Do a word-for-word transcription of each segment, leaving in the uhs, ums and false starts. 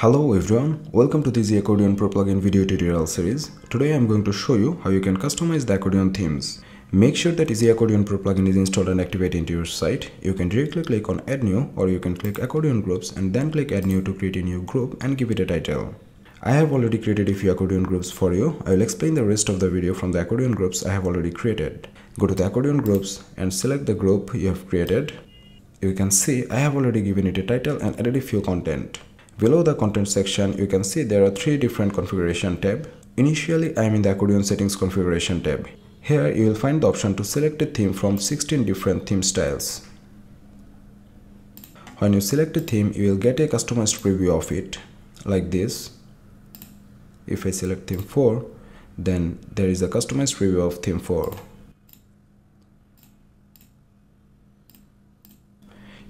Hello everyone, welcome to the Easy Accordion Pro plugin video tutorial series. Today I am going to show you how you can customize the accordion themes. Make sure that Easy Accordion Pro plugin is installed and activated into your site. You can directly click on Add New, or you can click Accordion Groups and then click Add New to create a new group and give it a title. I have already created a few accordion groups for you. I will explain the rest of the video from the accordion groups I have already created. Go to the accordion groups and select the group you have created. You can see I have already given it a title and added a few content. Below the content section, you can see there are three different configuration tabs. Initially, I am in the accordion settings configuration tab. Here you will find the option to select a theme from sixteen different theme styles. When you select a theme, you will get a customized preview of it, like this. If I select theme four, then there is a customized preview of theme four.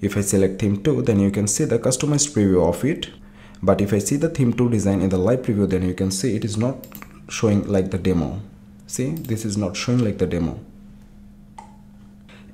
If I select theme two, then you can see the customized preview of it. But if I see the theme two design in the live preview, then you can see it is not showing like the demo. See, this is not showing like the demo.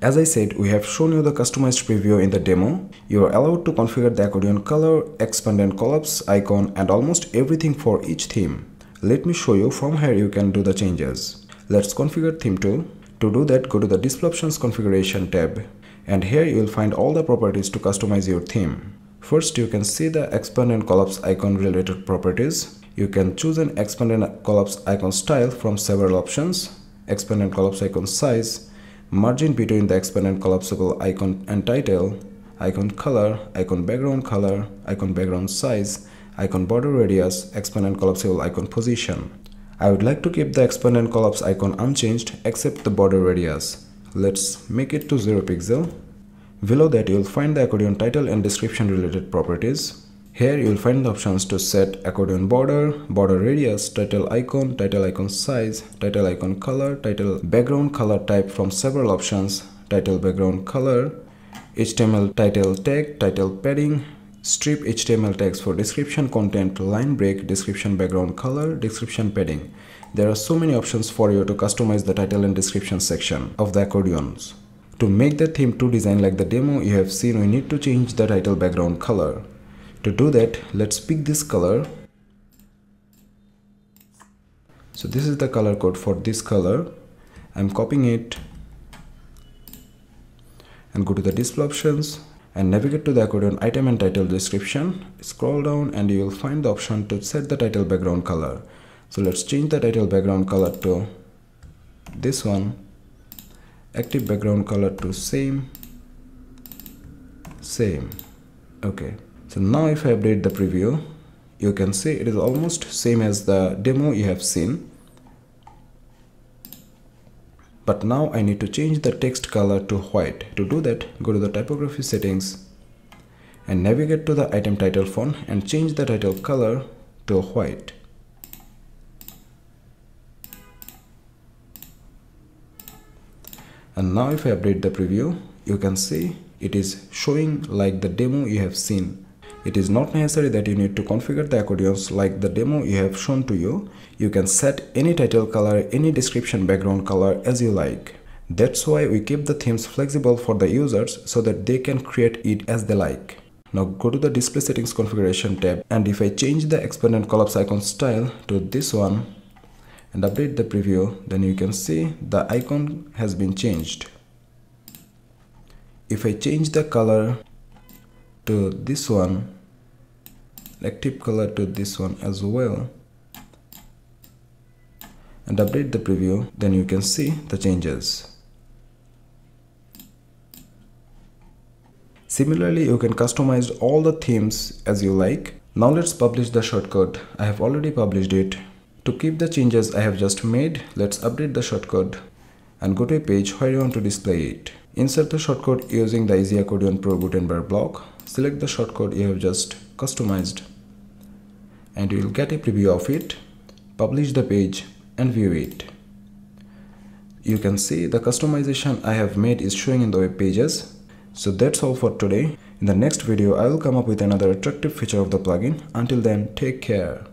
As I said, we have shown you the customized preview in the demo. You are allowed to configure the accordion color, expand and collapse icon, and almost everything for each theme. Let me show you from here you can do the changes. Let's configure theme two. To do that, go to the display options configuration tab. And here you will find all the properties to customize your theme. First, you can see the expand and collapse icon related properties. You can choose an expand and collapse icon style from several options. Expand and collapse icon size, margin between the expand and collapsible icon and title, icon color, icon background color, icon background size, icon border radius, expand and collapsible icon position. I would like to keep the expand and collapse icon unchanged except the border radius. Let's make it to zero pixel. Below that you will find the accordion title and description related properties. Here you will find the options to set accordion border, border radius, title icon, title icon size, title icon color, title background color type from several options, title background color, H T M L title tag, title padding, strip H T M L tags for description content, line break, description background color, description padding. There are so many options for you to customize the title and description section of the accordions. To make the theme two design like the demo you have seen, we need to change the title background color. To do that, let's pick this color. So this is the color code for this color. I'm copying it and go to the display options and navigate to the accordion item and title description. Scroll down and you will find the option to set the title background color. So let's change the title background color to this one, active background color to same, same. Okay, so now if I update the preview, you can see it is almost same as the demo you have seen. But now I need to change the text color to white. To do that, go to the typography settings and navigate to the item title font and change the title color to white. And now if I update the preview, you can see it is showing like the demo you have seen. It is not necessary that you need to configure the accordions like the demo you have shown to you. You can set any title color, any description background color as you like. That's why we keep the themes flexible for the users so that they can create it as they like. Now go to the display settings configuration tab, and if I change the expand and collapse icon style to this one and update the preview, then you can see the icon has been changed. If I change the color to this one, active color to this one as well, and update the preview, then you can see the changes. Similarly, you can customize all the themes as you like. Now let's publish the shortcode. I have already published it. To keep the changes I have just made, let's update the shortcode and go to a page where you want to display it. Insert the shortcode using the Easy Accordion Pro Gutenberg block. Select the shortcode you have just customized and you will get a preview of it. Publish the page and view it. You can see the customization I have made is showing in the web pages. So that's all for today. In the next video, I will come up with another attractive feature of the plugin. Until then, take care.